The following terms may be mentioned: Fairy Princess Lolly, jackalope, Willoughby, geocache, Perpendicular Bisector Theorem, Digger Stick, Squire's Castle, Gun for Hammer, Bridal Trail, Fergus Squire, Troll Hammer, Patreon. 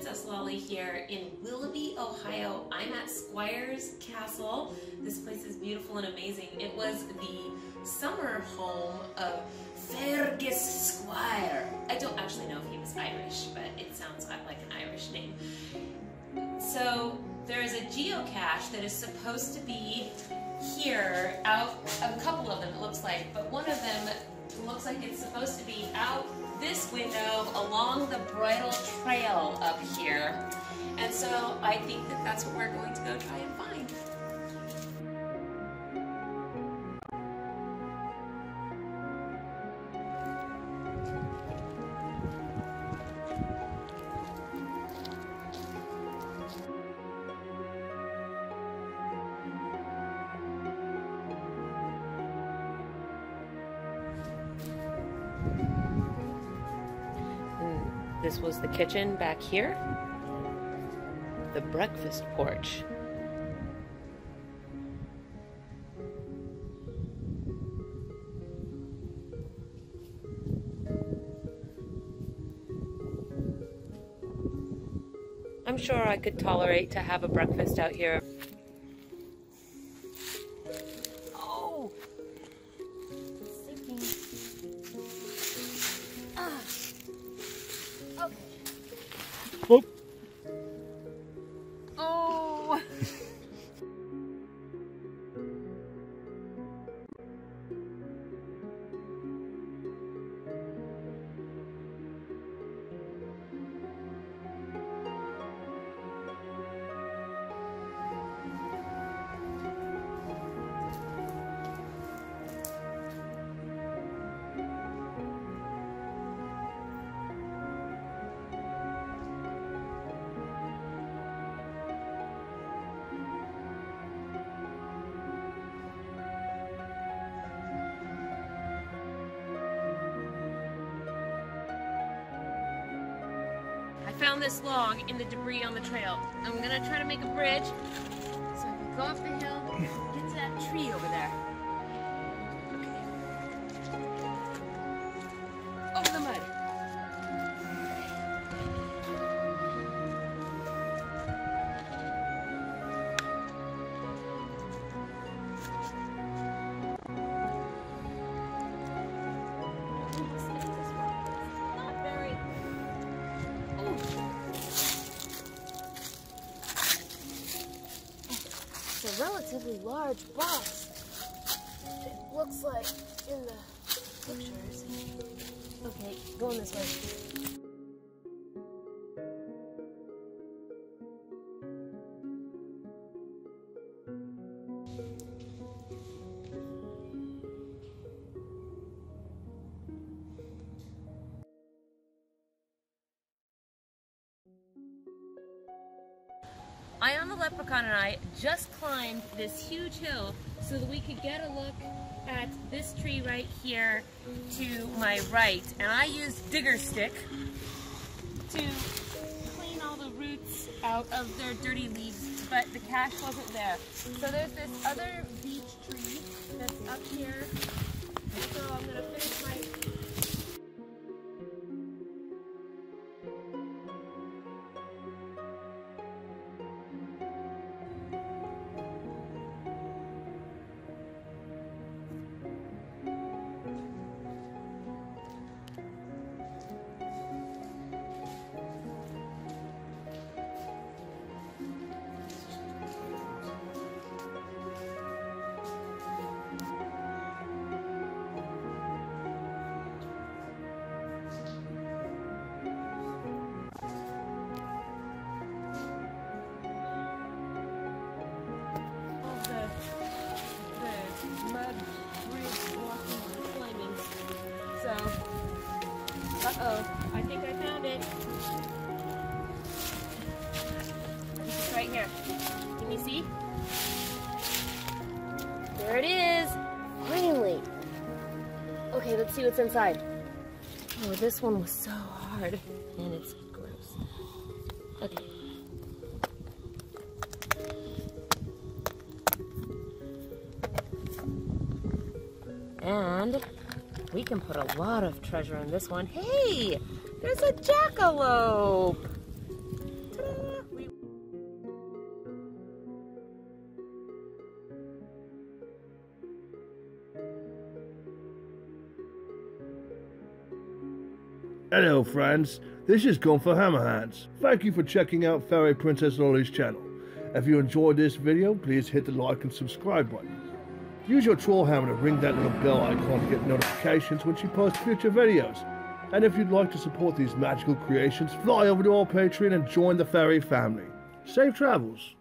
Princess Lolly here in Willoughby, Ohio. I'm at Squire's Castle. This place is beautiful and amazing. It was the summer home of Fergus Squire. I don't actually know if he was Irish, but it sounds like an Irish name. So there is a geocache that is supposed to be here, out, a couple of them it looks like, but one of them looks like it's supposed to be out this window along the Bridal Trail up here. And so I think that that's what we're going to go try and find. This was the kitchen back here, the breakfast porch. I'm sure I could tolerate to have a breakfast out here. Oh! Found this log in the debris on the trail. I'm gonna try to make a bridge so I can go up the hill and get to that tree over there. Okay. Over the mud. A relatively large box. It looks like in the pictures. Okay, going this way. Ion the Leprechaun and I just climbed this huge hill so that we could get a look at this tree right here to my right. And I used Digger Stick to clean all the roots out of their dirty leaves, but the cache wasn't there. So there's this other beech tree that's up here. So I'm gonna finish my Uh-oh, I think I found it. It's right here. Can you see? There it is! Finally! Okay, let's see what's inside. Oh, this one was so hard. And it's gross. Okay. And we can put a lot of treasure in this one. Hey, there's a jackalope. Hello friends, this is Gun for Hammer Hands. Thank you for checking out Fairy Princess Lolly's channel. If you enjoyed this video, please hit the like and subscribe button. Use your troll hammer to ring that little bell icon to get notifications when she posts future videos. And if you'd like to support these magical creations, fly over to our Patreon and join the fairy family. Safe travels.